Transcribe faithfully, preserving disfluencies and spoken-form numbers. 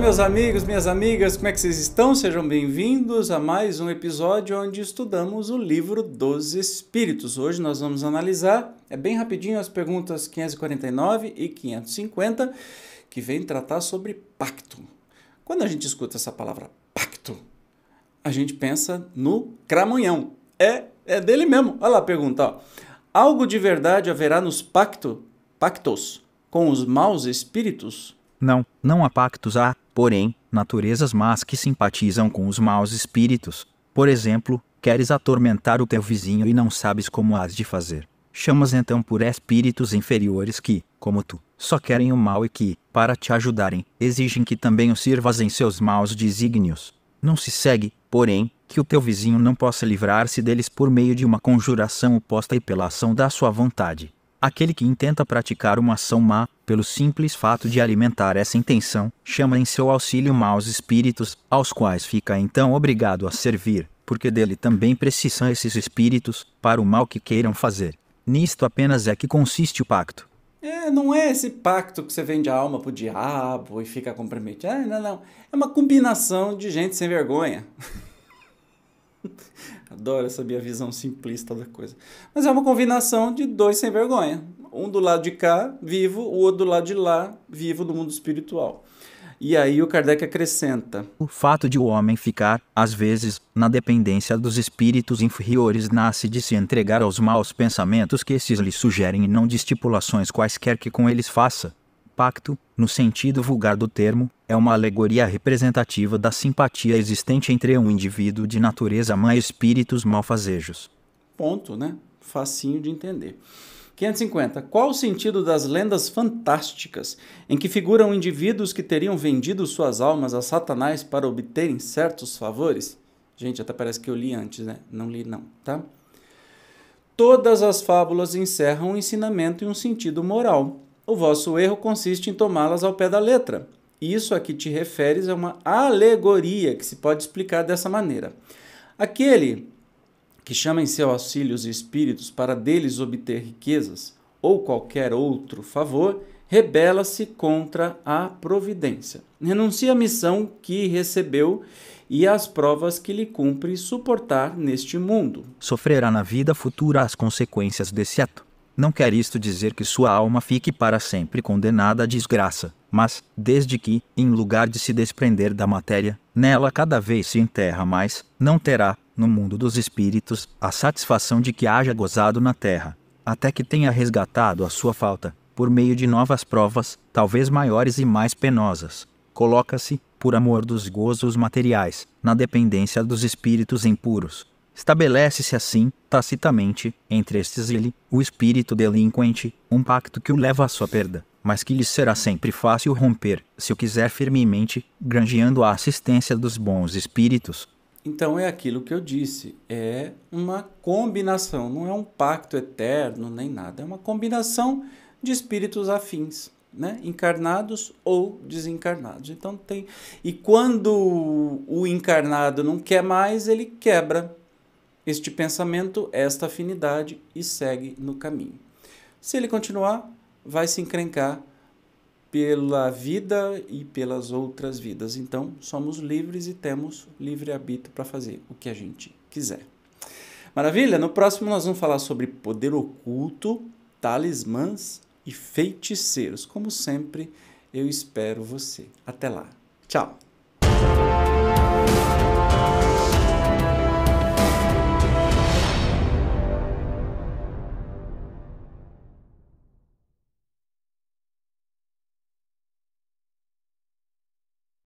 meus amigos, minhas amigas, como é que vocês estão? Sejam bem-vindos a mais um episódio onde estudamos o livro dos Espíritos. Hoje nós vamos analisar, é bem rapidinho, as perguntas quinhentos e quarenta e nove e quinhentos e cinquenta, que vem tratar sobre pacto. Quando a gente escuta essa palavra pacto, a gente pensa no Cramanhão. É, é dele mesmo. Olha lá a pergunta, ó. Algo de verdade haverá nos pacto, pactos com os maus espíritos? Não, não há pactos, há, porém, naturezas más que simpatizam com os maus espíritos. Por exemplo, queres atormentar o teu vizinho e não sabes como hás de fazer. Chamas então por espíritos inferiores que, como tu, só querem o mal e que, para te ajudarem, exigem que também o sirvas em seus maus desígnios. Não se segue, porém, que o teu vizinho não possa livrar-se deles por meio de uma conjuração oposta e pela ação da sua vontade. Aquele que intenta praticar uma ação má, pelo simples fato de alimentar essa intenção, chama em seu auxílio maus espíritos, aos quais fica então obrigado a servir, porque dele também precisam esses espíritos, para o mal que queiram fazer. Nisto apenas é que consiste o pacto. É, não é esse pacto que você vende a alma pro diabo e fica comprometido. Ah, não, não. É uma combinação de gente sem vergonha. Adoro essa minha visão simplista da coisa. Mas é uma combinação de dois sem vergonha. Um do lado de cá, vivo, o outro do lado de lá, vivo do mundo espiritual. E aí o Kardec acrescenta: o fato de o homem ficar, às vezes, na dependência dos espíritos inferiores nasce de se entregar aos maus pensamentos que esses lhe sugerem e não de estipulações quaisquer que com eles faça. Pacto, no sentido vulgar do termo, é uma alegoria representativa da simpatia existente entre um indivíduo de natureza má e espíritos malfazejos. Ponto, né? Facinho de entender. quinhentos e cinquenta. Qual o sentido das lendas fantásticas em que figuram indivíduos que teriam vendido suas almas a Satanás para obterem certos favores? Gente, até parece que eu li antes, né? Não li não, tá? Todas as fábulas encerram um ensinamento e um sentido moral. O vosso erro consiste em tomá-las ao pé da letra. Isso a que te referes é uma alegoria que se pode explicar dessa maneira. Aquele que chama em seu auxílio os espíritos para deles obter riquezas ou qualquer outro favor, rebela-se contra a providência. Renuncia à missão que recebeu e às provas que lhe cumpre suportar neste mundo. Sofrerá na vida futura as consequências desse ato. Não quer isto dizer que sua alma fique para sempre condenada à desgraça, mas, desde que, em lugar de se desprender da matéria, nela cada vez se enterra mais, não terá, no mundo dos espíritos, a satisfação de que haja gozado na terra, até que tenha resgatado a sua falta, por meio de novas provas, talvez maiores e mais penosas. Coloca-se, por amor dos gozos materiais, na dependência dos espíritos impuros. Estabelece-se assim, tacitamente, entre estes e ele, o espírito delinquente, um pacto que o leva à sua perda, mas que lhe será sempre fácil romper, se o quiser firmemente, granjeando a assistência dos bons espíritos. Então é aquilo que eu disse, é uma combinação, não é um pacto eterno nem nada, é uma combinação de espíritos afins, né? Encarnados ou desencarnados. Então tem. E quando o encarnado não quer mais, ele quebra este pensamento, esta afinidade e segue no caminho. Se ele continuar, vai se encrencar pela vida e pelas outras vidas. Então, somos livres e temos livre-arbítrio para fazer o que a gente quiser. Maravilha? No próximo nós vamos falar sobre poder oculto, talismãs e feiticeiros. Como sempre, eu espero você. Até lá. Tchau!